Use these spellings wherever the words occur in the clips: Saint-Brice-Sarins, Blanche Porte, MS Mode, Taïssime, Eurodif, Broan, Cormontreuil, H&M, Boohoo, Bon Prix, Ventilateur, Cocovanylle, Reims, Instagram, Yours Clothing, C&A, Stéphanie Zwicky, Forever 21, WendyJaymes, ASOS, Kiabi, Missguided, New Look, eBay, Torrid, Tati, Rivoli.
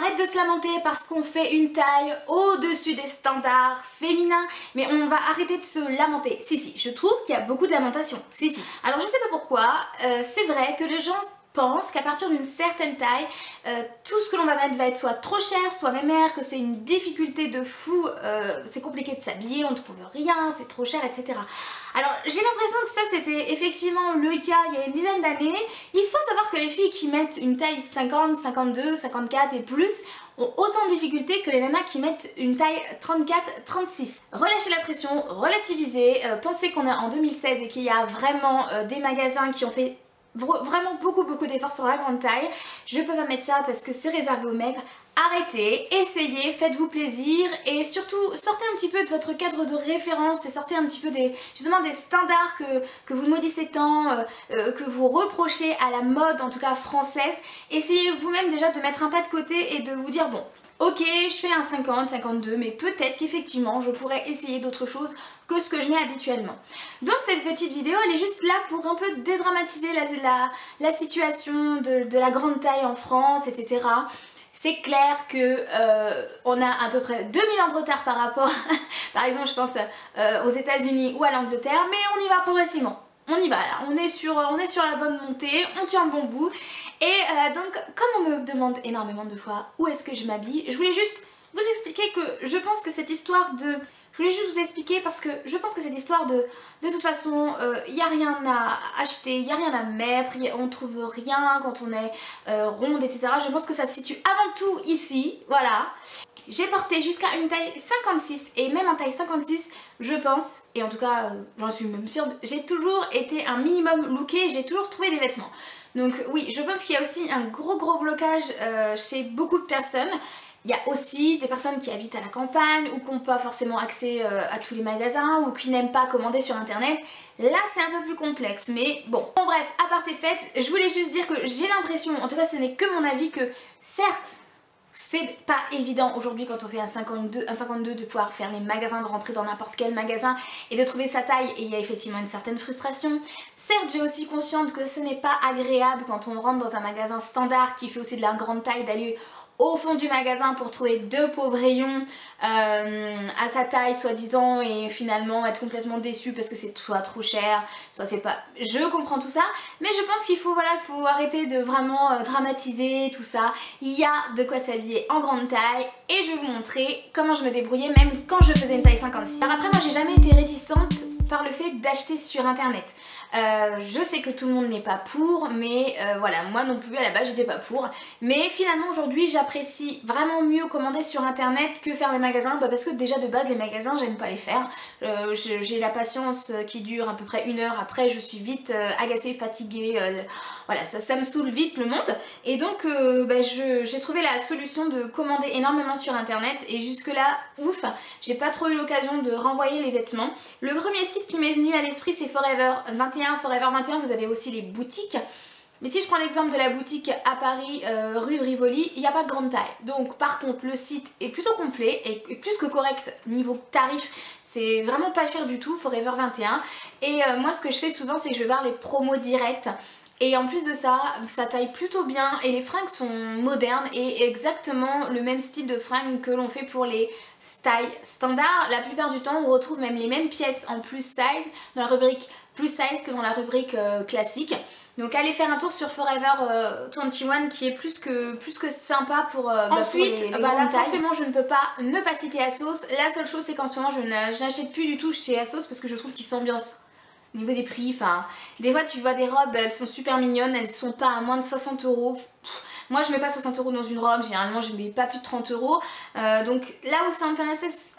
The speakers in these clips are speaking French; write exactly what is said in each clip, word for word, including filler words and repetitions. Arrête de se lamenter parce qu'on fait une taille au-dessus des standards féminins, mais on va arrêter de se lamenter. Si si, je trouve qu'il y a beaucoup de lamentations. Si si. Alors je sais pas pourquoi, euh, c'est vrai que les gens pensent qu'à partir d'une certaine taille, euh, tout ce que l'on va mettre va être soit trop cher, soit mémère, que c'est une difficulté de fou, euh, c'est compliqué de s'habiller, on ne trouve rien, c'est trop cher, et cetera. Alors j'ai l'impression que ça c'était effectivement le cas il y a une dizaine d'années. Il faut savoir que les filles qui mettent une taille cinquante, cinquante-deux, cinquante-quatre et plus ont autant de difficultés que les nanas qui mettent une taille trente-quatre, trente-six. Relâchez la pression, relativisez, euh, pensez qu'on est en deux mille seize et qu'il y a vraiment euh, des magasins qui ont fait vraiment beaucoup beaucoup d'efforts sur la grande taille. Je peux pas mettre ça parce que c'est réservé aux maigres. Arrêtez, essayez, faites-vous plaisir et surtout sortez un petit peu de votre cadre de référence et sortez un petit peu des, justement des standards que, que vous maudissez tant, euh, que vous reprochez à la mode en tout cas française. Essayez vous-même déjà de mettre un pas de côté et de vous dire bon, ok, je fais un cinquante, cinquante-deux, mais peut-être qu'effectivement je pourrais essayer d'autres choses que ce que je mets habituellement. Donc cette petite vidéo elle est juste là pour un peu dédramatiser la, la, la situation de, de la grande taille en France, et cetera. C'est clair que euh, on a à peu près deux mille ans de retard par rapport, par exemple je pense euh, aux États-Unis ou à l'Angleterre, mais on y va progressivement. On y va, là. On est sur, on est sur la bonne montée, on tient le bon bout. Et euh, donc, comme on me demande énormément de fois où est-ce que je m'habille, je voulais juste vous expliquer que je pense que cette histoire de... Je voulais juste vous expliquer parce que je pense que cette histoire de... De toute façon, il euh, n'y a rien à acheter, il n'y a rien à mettre, a, on ne trouve rien quand on est euh, ronde, et cetera. Je pense que ça se situe avant tout ici, voilà. J'ai porté jusqu'à une taille cinquante-six et même en taille cinquante-six, je pense, et en tout cas euh, j'en suis même sûre, j'ai toujours été un minimum lookée, j'ai toujours trouvé des vêtements. Donc oui, je pense qu'il y a aussi un gros gros blocage euh, chez beaucoup de personnes. Il y a aussi des personnes qui habitent à la campagne ou qui n'ont pas forcément accès euh, à tous les magasins ou qui n'aiment pas commander sur internet. Là c'est un peu plus complexe, mais bon. Bon bref, à part tes fêtes, je voulais juste dire que j'ai l'impression, en tout cas ce n'est que mon avis, que certes, c'est pas évident aujourd'hui quand on fait un cinquante-deux, un cinquante-deux de pouvoir faire les magasins, de rentrer dans n'importe quel magasin et de trouver sa taille, et il y a effectivement une certaine frustration. Certes, j'ai aussi consciente que ce n'est pas agréable quand on rentre dans un magasin standard qui fait aussi de la grande taille d'aller au fond du magasin pour trouver deux pauvres rayons euh, à sa taille soi-disant et finalement être complètement déçu parce que c'est soit trop cher, soit c'est pas... Je comprends tout ça, mais je pense qu'il faut, voilà, qu'il faut arrêter de vraiment euh, dramatiser tout ça. Il y a de quoi s'habiller en grande taille et je vais vous montrer comment je me débrouillais même quand je faisais une taille cinquante-six. Alors après moi j'ai jamais été réticente par le fait d'acheter sur internet. Euh, je sais que tout le monde n'est pas pour, mais euh, voilà, moi non plus à la base j'étais pas pour, mais finalement aujourd'hui j'apprécie vraiment mieux commander sur internet que faire les magasins, bah parce que déjà de base les magasins j'aime pas les faire, euh, j'ai la patience qui dure à peu près une heure, après je suis vite euh, agacée, fatiguée, euh, voilà ça, ça me saoule vite le monde, et donc euh, bah, j'ai trouvé la solution de commander énormément sur internet et jusque là ouf, j'ai pas trop eu l'occasion de renvoyer les vêtements. Le premier site qui m'est venu à l'esprit c'est Forever vingt-et-un. Forever vingt-et-un, vous avez aussi les boutiques, mais si je prends l'exemple de la boutique à Paris, euh, rue Rivoli, il n'y a pas de grande taille, donc par contre le site est plutôt complet et plus que correct niveau tarif, c'est vraiment pas cher du tout Forever vingt-et-un, et euh, moi ce que je fais souvent c'est que je vais voir les promos directs. Et en plus de ça, ça taille plutôt bien et les fringues sont modernes et exactement le même style de fringues que l'on fait pour les tailles standards. La plupart du temps, on retrouve même les mêmes pièces en plus size dans la rubrique plus size que dans la rubrique euh, classique. Donc allez faire un tour sur Forever vingt-et-un qui est plus que, plus que sympa pour, euh, ensuite, bah pour les, les bah là, forcément je ne peux pas ne pas citer ASOS. La seule chose c'est qu'en ce moment je n'achète plus du tout chez ASOS parce que je trouve qu'ils s'ambiancent. Au niveau des prix, enfin, des fois tu vois des robes, elles sont super mignonnes, elles sont pas à moins de soixante euros. Moi je mets pas soixante euros dans une robe, généralement je mets pas plus de trente euros. Euh, donc là où c'est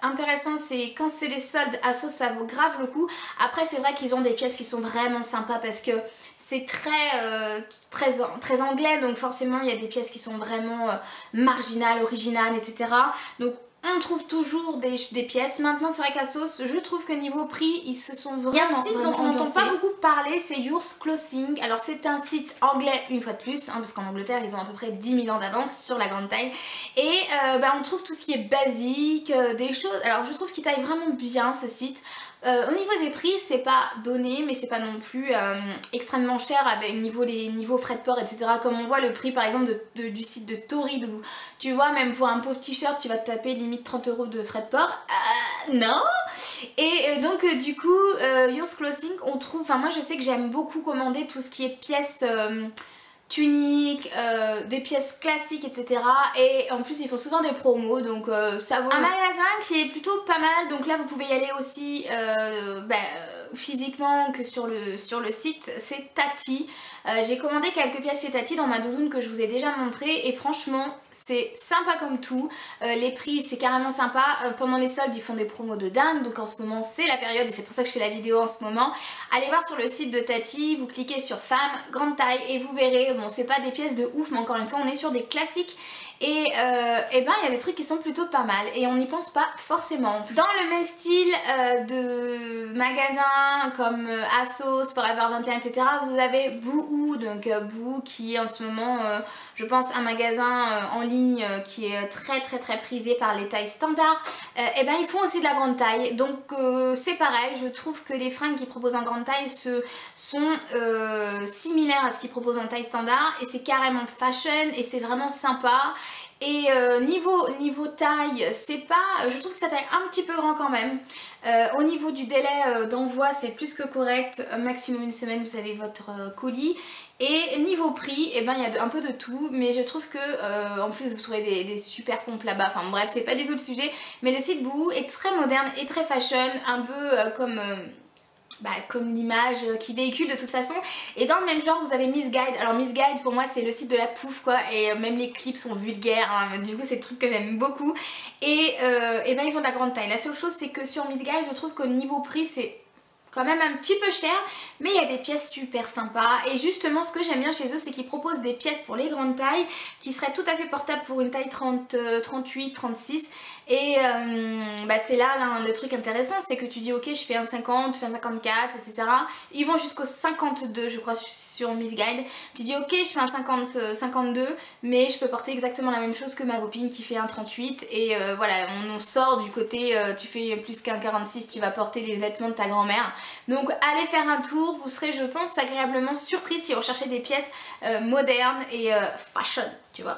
intéressant, c'est quand c'est les soldes ASOS, ça vaut grave le coup. Après c'est vrai qu'ils ont des pièces qui sont vraiment sympas parce que c'est très, euh, très, très anglais, donc forcément il y a des pièces qui sont vraiment euh, marginales, originales, et cetera. Donc on trouve toujours des, des pièces. Maintenant, c'est vrai qu'A S O S, je trouve que niveau prix, ils se sont vraiment. Il y a un site dont on n'entend pas beaucoup parler, c'est Yours Clothing. Alors, c'est un site anglais, une fois de plus, hein, parce qu'en Angleterre, ils ont à peu près dix mille ans d'avance sur la grande taille. Et euh, bah, on trouve tout ce qui est basique, euh, des choses. Alors, je trouve qu'ils taillent vraiment bien ce site. Euh, au niveau des prix, c'est pas donné, mais c'est pas non plus euh, extrêmement cher avec niveau les niveaux frais de port, et cetera. Comme on voit le prix par exemple de, de, du site de Torrid où tu vois, même pour un pauvre t-shirt, tu vas te taper limite trente euros de frais de port. Euh, non. Et euh, donc euh, du coup, euh, Yours Clothing, on trouve. Enfin, moi je sais que j'aime beaucoup commander tout ce qui est pièces. Euh, tuniques, euh, des pièces classiques, etc. Et en plus ils font souvent des promos, donc euh, ça vaut un magasin qui est plutôt pas mal. Donc là vous pouvez y aller aussi euh, bah, physiquement que sur le, sur le site. C'est Tati. Euh, j'ai commandé quelques pièces chez Tati dans ma doudoune que je vous ai déjà montré, et franchement c'est sympa comme tout. Euh, les prix c'est carrément sympa. Euh, pendant les soldes ils font des promos de dingue, donc en ce moment c'est la période et c'est pour ça que je fais la vidéo en ce moment. Allez voir sur le site de Tati, vous cliquez sur femme, grande taille, et vous verrez. Bon, c'est pas des pièces de ouf, mais encore une fois on est sur des classiques. Et, euh, et ben il y a des trucs qui sont plutôt pas mal et on n'y pense pas forcément. Dans le même style euh, de magasins comme euh, ASOS, Forever vingt et un, et cetera, vous avez Boohoo, donc euh, Boohoo qui est en ce moment, euh, je pense, un magasin euh, en ligne euh, qui est très très très prisé par les tailles standards. Euh, et ben ils font aussi de la grande taille, donc euh, c'est pareil. Je trouve que les fringues qu'ils proposent en grande taille se, sont euh, similaires à ce qu'ils proposent en taille standard, et c'est carrément fashion et c'est vraiment sympa. Et euh, niveau, niveau taille, c'est pas, je trouve que ça taille un petit peu grand quand même. Euh, au niveau du délai euh, d'envoi, c'est plus que correct. Euh, maximum une semaine, vous avez votre euh, colis. Et niveau prix, eh ben, il y a un peu de tout, mais je trouve que, euh, en plus vous trouvez des, des super pompes là-bas, enfin bref, c'est pas du tout le sujet. Mais le site Boohoo est très moderne et très fashion, un peu euh, comme... Euh, Bah, comme l'image qui véhicule de toute façon. Et dans le même genre vous avez Missguided. Alors Missguided pour moi c'est le site de la pouf quoi, et même les clips sont vulgaires hein. Du coup c'est le truc que j'aime beaucoup. Et, euh, et ben ils font de la grande taille. La seule chose c'est que sur Missguided je trouve que niveau prix c'est quand même un petit peu cher, mais il y a des pièces super sympas. Et justement ce que j'aime bien chez eux c'est qu'ils proposent des pièces pour les grandes tailles qui seraient tout à fait portables pour une taille trente, trente-huit, trente-six. Et euh, bah c'est là, là le truc intéressant, c'est que tu dis ok je fais un cinquante, je fais un cinquante-quatre, et cetera. Ils vont jusqu'au cinquante-deux je crois sur Missguided. Tu dis ok je fais un cinquante, cinquante-deux, mais je peux porter exactement la même chose que ma copine qui fait un trente-huit. Et euh, voilà, on, on sort du côté euh, tu fais plus qu'un quarante-six, tu vas porter les vêtements de ta grand-mère. Donc allez faire un tour, vous serez je pense agréablement surpris si vous recherchez des pièces euh, modernes et euh, fashion, tu vois.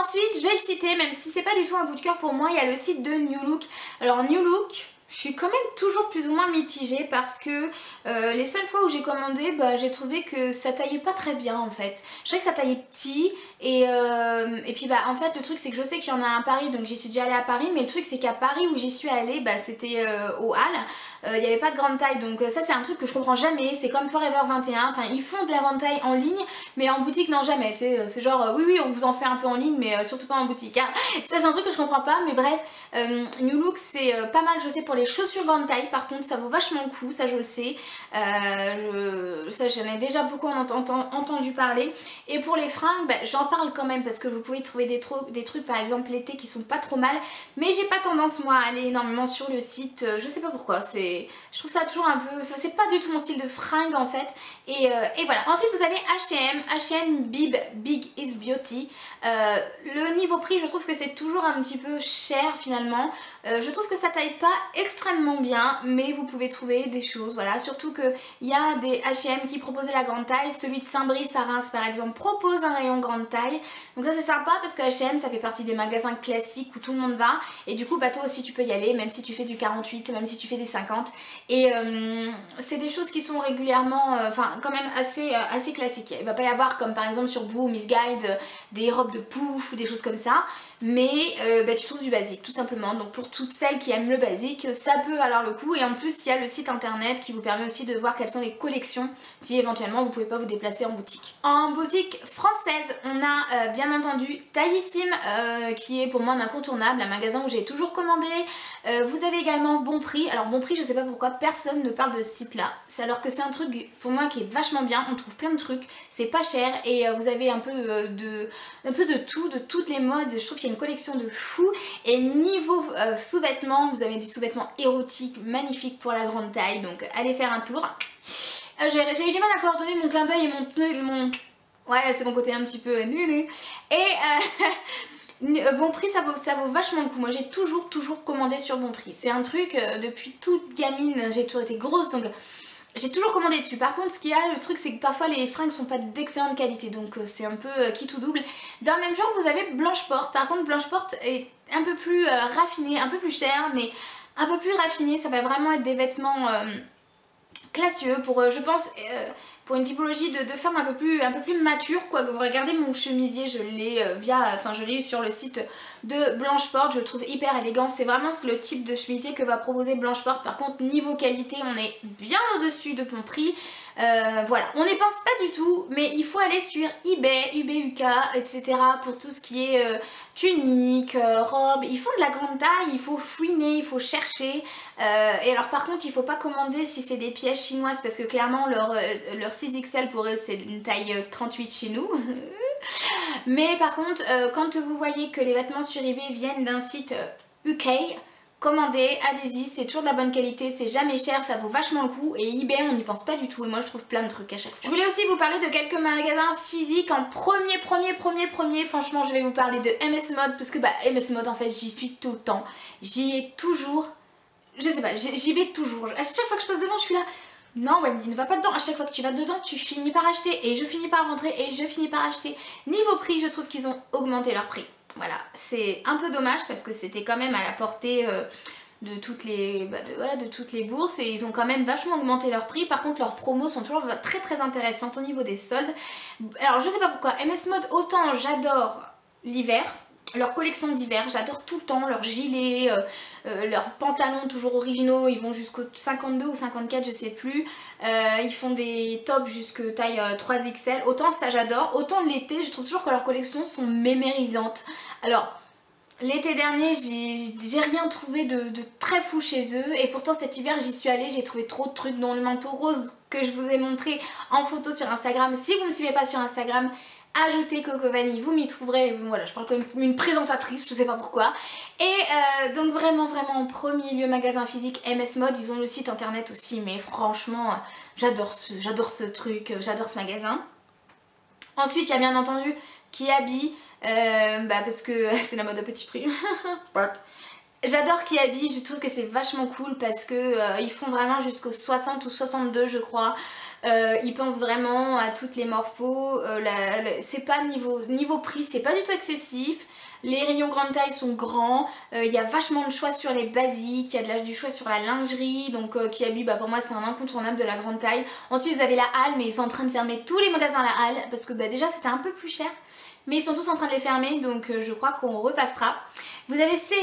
Ensuite, je vais le citer, même si c'est pas du tout un coup de cœur pour moi, il y a le site de New Look. Alors New Look, je suis quand même toujours plus ou moins mitigée parce que euh, les seules fois où j'ai commandé, bah, j'ai trouvé que ça taillait pas très bien en fait. Je sais que ça taillait petit et, euh, et puis bah en fait le truc c'est que je sais qu'il y en a un à Paris, donc j'y suis dû aller à Paris, mais le truc c'est qu'à Paris où j'y suis allée, bah, c'était euh, au Hall, il euh, n'y avait pas de grande taille, donc euh, ça c'est un truc que je comprends jamais. C'est comme Forever vingt et un, enfin ils font de la grande taille en ligne, mais en boutique non jamais, tu sais, c'est genre euh, oui oui on vous en fait un peu en ligne mais euh, surtout pas en boutique, hein. Ça c'est un truc que je comprends pas, mais bref, euh, New Look c'est euh, pas mal je sais pour les chaussures grande taille. Par contre ça vaut vachement le coup, ça je le sais, euh, je, ça j'en ai déjà beaucoup en ent ent entendu parler. Et pour les fringues bah, j'en parle quand même parce que vous pouvez trouver des, tro des trucs par exemple l'été qui sont pas trop mal, mais j'ai pas tendance moi à aller énormément sur le site, euh, je sais pas pourquoi, c'est, je trouve ça toujours un peu, ça c'est pas du tout mon style de fringue en fait. Et, euh, et voilà. Ensuite vous avez H et M, H et M Bib, Big is Beauty. euh, le niveau prix je trouve que c'est toujours un petit peu cher finalement. Euh, je trouve que ça taille pas extrêmement bien, mais vous pouvez trouver des choses, voilà. Surtout qu'il y a des H et M qui proposent la grande taille, celui de Saint-Brice-Sarins par exemple propose un rayon grande taille. Donc ça c'est sympa parce que H et M ça fait partie des magasins classiques où tout le monde va, et du coup bah toi aussi tu peux y aller, même si tu fais du quarante-huit, même si tu fais des cinquante. Et euh, c'est des choses qui sont régulièrement, enfin euh, quand même assez, euh, assez classiques. Il va pas y avoir comme par exemple sur Boohoo ou Missguided euh, des robes de pouf ou des choses comme ça, mais euh, bah, tu trouves du basique tout simplement. Donc pour toutes celles qui aiment le basique, ça peut valoir le coup. Et en plus il y a le site internet qui vous permet aussi de voir quelles sont les collections si éventuellement vous pouvez pas vous déplacer en boutique. En boutique française on a euh, bien entendu Taïssime euh, qui est pour moi un incontournable, un magasin où j'ai toujours commandé. euh, vous avez également Bon Prix. Alors Bon Prix je sais pas pourquoi personne ne parle de ce site là, alors que c'est un truc pour moi qui est vachement bien, on trouve plein de trucs, c'est pas cher, et euh, vous avez un peu de, de, un peu de tout, de toutes les modes. Je trouve qu'il qui est une collection de fous. Et niveau euh, sous-vêtements, vous avez des sous-vêtements érotiques magnifiques pour la grande taille, donc allez faire un tour. Euh, j'ai eu du mal à coordonner mon clin d'œil et mon... mon... Ouais, c'est mon côté un petit peu nul. Et... Euh... Bon Prix, ça vaut, ça vaut vachement le coup. Moi j'ai toujours toujours commandé sur Bon Prix. C'est un truc, euh, depuis toute gamine, j'ai toujours été grosse, donc j'ai toujours commandé dessus. Par contre, ce qu'il y a, le truc, c'est que parfois les fringues sont pas d'excellente qualité, donc euh, c'est un peu euh, qui tout double. Dans le même genre, vous avez Blanche Porte. Par contre, Blanche Porte est un peu plus euh, raffinée, un peu plus chère, mais un peu plus raffinée. Ça va vraiment être des vêtements euh, classieux pour, euh, je pense... Euh, Pour une typologie de, de femme un peu plus, un peu plus mature, quoi. Que vous regardez mon chemisier, je l'ai euh, via, enfin je l'ai eu sur le site de Blanche Porte, je le trouve hyper élégant. C'est vraiment le type de chemisier que va proposer Blanche Porte. Par contre, niveau qualité, on est bien au-dessus de Bon Prix. Euh, voilà, on n'y pense pas du tout, mais il faut aller sur eBay, U B U K, et cetera pour tout ce qui est euh, tunique, euh, robe. Ils font de la grande taille, il faut fouiner, il faut chercher. Euh, et alors par contre, il ne faut pas commander si c'est des pièces chinoises, parce que clairement leur, euh, leur six X L pour eux c'est une taille trente-huit chez nous. Mais par contre euh, quand vous voyez que les vêtements sur eBay viennent d'un site euh, U K, commandez, allez-y, c'est toujours de la bonne qualité, c'est jamais cher, ça vaut vachement le coup. Et eBay, on n'y pense pas du tout, et moi je trouve plein de trucs à chaque fois. Je voulais aussi vous parler de quelques magasins physiques. En premier, premier, premier, premier, franchement je vais vous parler de M S Mode, parce que bah M S Mode en fait j'y suis tout le temps, j'y ai toujours, je sais pas, j'y vais toujours, à chaque fois que je passe devant je suis là. Non Wendy, ne va pas dedans, à chaque fois que tu vas dedans, tu finis par acheter, et je finis par rentrer, et je finis par acheter. Niveau prix, je trouve qu'ils ont augmenté leur prix. Voilà, c'est un peu dommage parce que c'était quand même à la portée euh, de, toutes les, bah, de, voilà, de toutes les bourses, et ils ont quand même vachement augmenté leur prix. Par contre, leurs promos sont toujours très très intéressantes au niveau des soldes. Alors je sais pas pourquoi, M S Mode, autant j'adore l'hiver, leur collection d'hiver, j'adore tout le temps, leurs gilets, euh, euh, leurs pantalons toujours originaux, ils vont jusqu'au cinquante-deux ou cinquante-quatre, je sais plus. Euh, ils font des tops jusque taille euh, trois X L, autant ça j'adore, autant l'été, je trouve toujours que leurs collections sont mémérisantes. Alors, l'été dernier, j'ai rien trouvé de, de très fou chez eux, et pourtant cet hiver j'y suis allée, j'ai trouvé trop de trucs, dont le manteau rose que je vous ai montré en photo sur Instagram. Si vous ne me suivez pas sur Instagram, ajoutez Cocovanylle, vous m'y trouverez. Mais bon, voilà, je parle comme une présentatrice, je sais pas pourquoi. Et euh, donc vraiment, vraiment, en premier lieu, magasin physique, M S Mode. Ils ont le site internet aussi, mais franchement, j'adore ce, j'adore ce truc, j'adore ce magasin. Ensuite, il y a bien entendu Kiabi, euh, bah parce que c'est la mode à petit prix. J'adore Kiabi, je trouve que c'est vachement cool parce que euh, ils font vraiment jusqu'au soixante ou soixante-deux je crois. Euh, ils pensent vraiment à toutes les morphos, euh, c'est pas niveau, niveau prix, c'est pas du tout excessif. Les rayons grande taille sont grands, il euh, y a vachement de choix sur les basiques, il y a de la, du choix sur la lingerie, donc euh, Kiabi, bah, pour moi c'est un incontournable de la grande taille. Ensuite vous avez la halle, mais ils sont en train de fermer tous les magasins à la halle parce que bah, déjà c'était un peu plus cher. Mais ils sont tous en train de les fermer, donc euh, je crois qu'on repassera. Vous avez C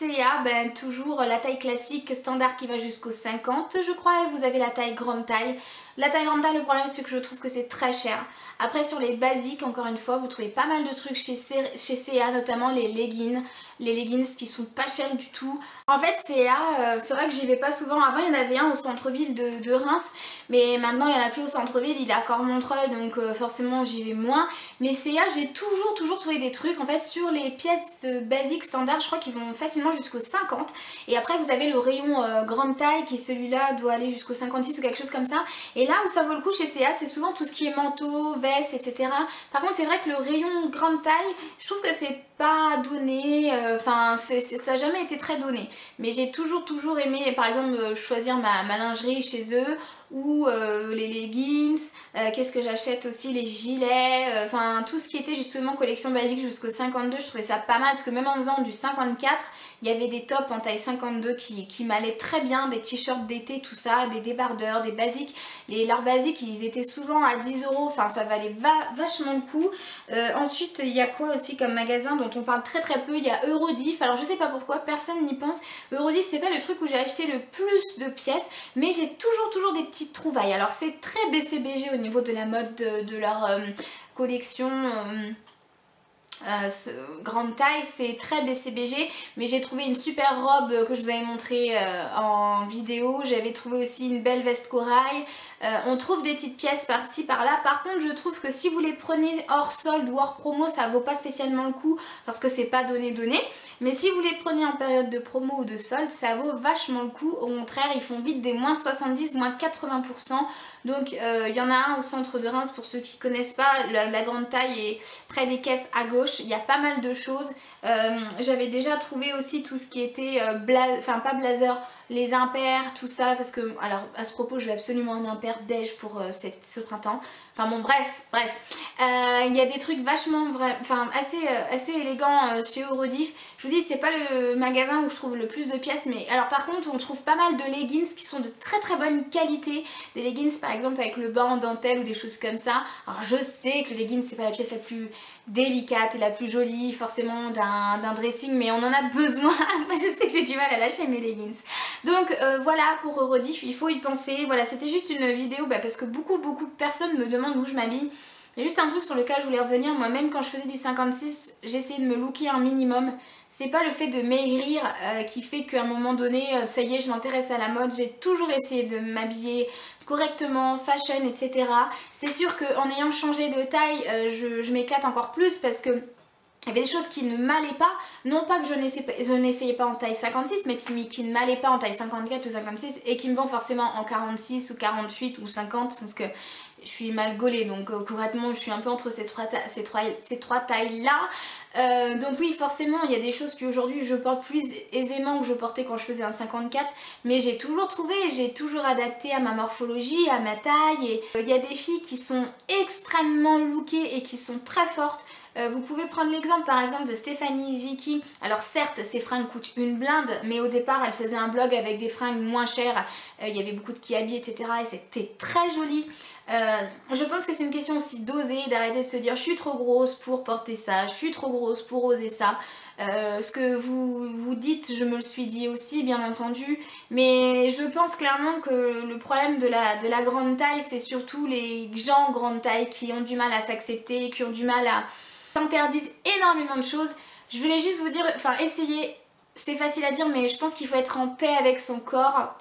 et A, ben, toujours la taille classique standard qui va jusqu'aux cinquante je crois, et vous avez la taille grande taille. La taille grande taille, le problème c'est que je trouve que c'est très cher. Après sur les basiques, encore une fois, vous trouvez pas mal de trucs chez, C... chez C et A, notamment les leggings, les leggings qui sont pas chers du tout. En fait C et A, euh, c'est vrai que j'y vais pas souvent. Avant il y en avait un au centre-ville de, de Reims, mais maintenant il n'y en a plus au centre-ville, il est à Cormontreuil, donc euh, forcément j'y vais moins. Mais C et A, j'ai toujours toujours trouvé des trucs en fait sur les pièces euh, basiques standard. Je crois qu'ils vont facilement jusqu'aux cinquante, et après vous avez le rayon euh, grande taille qui celui-là doit aller jusqu'aux cinquante-six ou quelque chose comme ça. Et là où ça vaut le coup chez C et A, c'est souvent tout ce qui est manteau, veste, et cetera. Par contre c'est vrai que le rayon grande taille, je trouve que c'est pas donné, enfin euh, ça n'a jamais été très donné. Mais j'ai toujours toujours aimé par exemple choisir ma, ma lingerie chez eux, ou euh, les leggings, euh, qu'est-ce que j'achète aussi, les gilets, enfin euh, tout ce qui était justement collection basique jusqu'au cinquante-deux, je trouvais ça pas mal parce que même en faisant du cinquante-quatre, il y avait des tops en taille cinquante-deux qui, qui m'allaient très bien, des t-shirts d'été, tout ça, des débardeurs, des basiques. Les, leurs basiques, ils étaient souvent à dix euros, enfin ça valait va, vachement le coup. Euh, ensuite, il y a quoi aussi comme magasin dont on parle très très peu? Il y a Eurodif, alors je sais pas pourquoi, personne n'y pense. Eurodif, c'est pas le truc où j'ai acheté le plus de pièces, mais j'ai toujours toujours des petits trouvailles. Alors c'est très B C B G au niveau de la mode de, de leur euh, collection euh, Euh, ce, grande taille, c'est très B C B G, mais j'ai trouvé une super robe que je vous avais montrée euh, en vidéo. J'avais trouvé aussi une belle veste corail. Euh, on trouve des petites pièces par-ci par-là. Par contre, je trouve que si vous les prenez hors solde ou hors promo, ça vaut pas spécialement le coup parce que c'est pas donné donné. Mais si vous les prenez en période de promo ou de solde, ça vaut vachement le coup. Au contraire, ils font vite des moins soixante-dix, moins quatre-vingts pour cent. Donc il euh, y en a un au centre de Reims pour ceux qui connaissent pas. La, la grande taille est près des caisses à gauche. Il y a pas mal de choses. Euh, J'avais déjà trouvé aussi tout ce qui était euh, bla... enfin pas blazer, les impairs, tout ça, parce que, alors à ce propos, je vais absolument un impair beige pour euh, cette, ce printemps. Enfin bon, bref, bref. Euh, il y a des trucs vachement, vra... enfin assez, euh, assez élégants euh, chez Eurodif. Je vous dis, c'est pas le magasin où je trouve le plus de pièces, mais alors par contre, on trouve pas mal de leggings qui sont de très très bonne qualité. Des leggings par exemple avec le bas en dentelle ou des choses comme ça. Alors je sais que le leggings, c'est pas la pièce la plus délicate et la plus jolie forcément d'un dressing, mais on en a besoin. Moi je sais que j'ai du mal à lâcher mes leggings. Donc euh, voilà, pour Eurodif, il faut y penser. Voilà, c'était juste une vidéo bah, parce que beaucoup beaucoup de personnes me demandent où je m'habille. Il y a juste un truc sur lequel je voulais revenir. Moi, même quand je faisais du cinquante-six, j'essayais de me looker un minimum. C'est pas le fait de maigrir euh, qui fait qu'à un moment donné, euh, ça y est, je m'intéresse à la mode. J'ai toujours essayé de m'habiller correctement, fashion, et cetera. C'est sûr qu'en ayant changé de taille, euh, je, je m'éclate encore plus parce que il y avait des choses qui ne m'allaient pas, non pas que je n'essayais pas en taille cinquante-six, mais qui ne m'allaient pas en taille cinquante-quatre ou cinquante-six et qui me vont forcément en quarante-six ou quarante-huit ou cinquante, parce que je suis mal gaulée, donc euh, concrètement je suis un peu entre ces trois, ta ces trois, ces trois tailles là. Euh, donc oui, forcément il y a des choses qu'aujourd'hui je porte plus aisément que je portais quand je faisais un cinquante-quatre, mais j'ai toujours trouvé, j'ai toujours adapté à ma morphologie, à ma taille. Et il euh, y a des filles qui sont extrêmement lookées et qui sont très fortes. Euh, vous pouvez prendre l'exemple par exemple de Stéphanie Zwicky. Alors certes, ses fringues coûtent une blinde, mais au départ elle faisait un blog avec des fringues moins chères. Il euh, y avait beaucoup de Kiabi, et cetera. Et c'était très joli. Euh, je pense que c'est une question aussi d'oser, d'arrêter de se dire je suis trop grosse pour porter ça, je suis trop grosse pour oser ça. Euh, ce que vous vous dites, je me le suis dit aussi bien entendu, mais je pense clairement que le problème de la, de la grande taille, c'est surtout les gens grande taille qui ont du mal à s'accepter, qui ont du mal à s'interdisent énormément de choses. Je voulais juste vous dire, enfin essayez, c'est facile à dire, mais je pense qu'il faut être en paix avec son corps,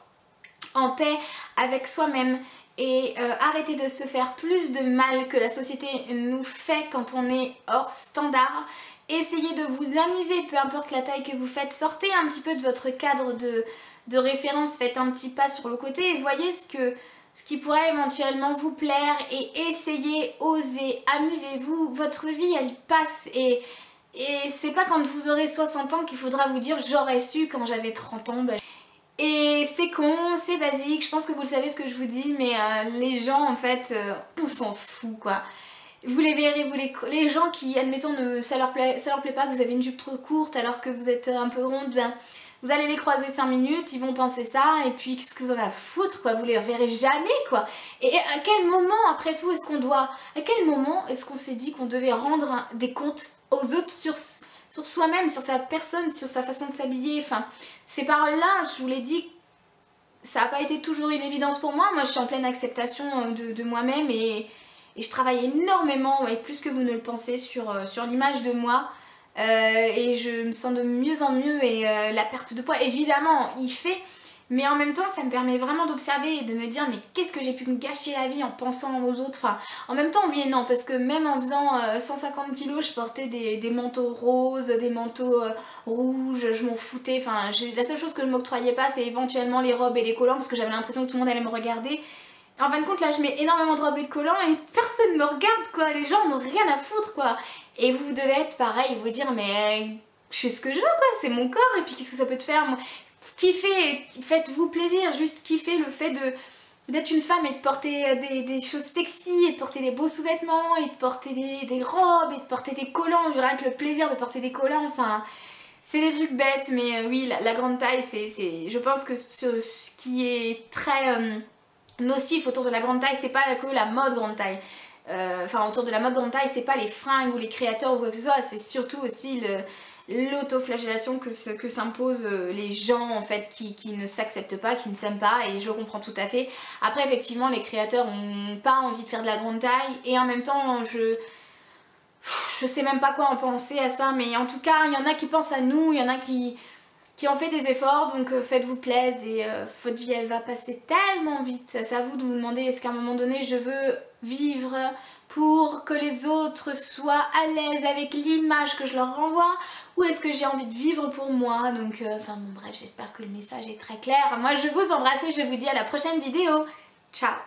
en paix avec soi-même. Et euh, arrêter de se faire plus de mal que la société nous fait quand on est hors standard. Essayez de vous amuser, peu importe la taille que vous faites. Sortez un petit peu de votre cadre de, de référence, faites un petit pas sur le côté et voyez ce, que, ce qui pourrait éventuellement vous plaire. Et essayez, osez, amusez-vous. Votre vie, elle passe et... Et c'est pas quand vous aurez soixante ans qu'il faudra vous dire « j'aurais su quand j'avais trente ans ben... ». Et c'est con, c'est basique, je pense que vous le savez ce que je vous dis, mais euh, les gens en fait, euh, on s'en fout quoi. Vous les verrez, vous les, les gens qui, admettons, ne, ça, leur plaît, ça leur plaît pas que vous avez une jupe trop courte alors que vous êtes un peu ronde, ben, vous allez les croiser cinq minutes, ils vont penser ça, et puis qu'est-ce que vous en avez à foutre quoi, vous les verrez jamais quoi. Et à quel moment après tout est-ce qu'on doit, à quel moment est-ce qu'on s'est dit qu'on devait rendre un, des comptes aux autres sur... sur soi-même, sur sa personne, sur sa façon de s'habiller. Enfin, ces paroles-là, je vous l'ai dit, ça n'a pas été toujours une évidence pour moi. Moi, je suis en pleine acceptation de, de moi-même et, et je travaille énormément, ouais, plus que vous ne le pensez, sur, sur l'image de moi. Euh, et je me sens de mieux en mieux et euh, la perte de poids, évidemment, il fait. Mais en même temps, ça me permet vraiment d'observer et de me dire mais qu'est-ce que j'ai pu me gâcher la vie en pensant aux autres. Enfin, en même temps, oui et non, parce que même en faisant euh, cent cinquante kilos, je portais des, des manteaux roses, des manteaux euh, rouges, je m'en foutais. Enfin, la seule chose que je m'octroyais pas, c'est éventuellement les robes et les collants, parce que j'avais l'impression que tout le monde allait me regarder. En fin de compte, là, je mets énormément de robes et de collants et personne ne me regarde, quoi. Les gens n'ont rien à foutre, quoi. Et vous devez être pareil, vous dire mais je fais ce que je veux, quoi. C'est mon corps et puis qu'est-ce que ça peut te faire moi. Kiffez, faites-vous plaisir, juste kiffez le fait de d'être une femme et de porter des, des choses sexy, et de porter des beaux sous-vêtements, et de porter des, des robes, et de porter des collants, rien que le plaisir de porter des collants, enfin, c'est des trucs bêtes, mais euh, oui, la, la grande taille, c'est, c'est, je pense que ce, ce qui est très euh, nocif autour de la grande taille, c'est pas que la mode grande taille. Euh, enfin, autour de la mode grande taille, c'est pas les fringues ou les créateurs ou quoi que ce soit, c'est surtout aussi le... l'autoflagellation que, que s'imposent les gens en fait qui, qui ne s'acceptent pas, qui ne s'aiment pas, et je comprends tout à fait. Après effectivement les créateurs n'ont pas envie de faire de la grande taille et en même temps je... je sais même pas quoi en penser à ça, mais en tout cas il y en a qui pensent à nous, il y en a qui, qui ont fait des efforts, donc euh, faites-vous plaisir et euh, votre vie elle va passer tellement vite. C'est à vous de vous demander, est-ce qu'à un moment donné je veux vivre pour que les autres soient à l'aise avec l'image que je leur renvoie, ou est-ce que j'ai envie de vivre pour moi? Donc euh, enfin bon, bref, j'espère que le message est très clair. Moi je vous embrasse et je vous dis à la prochaine vidéo, ciao.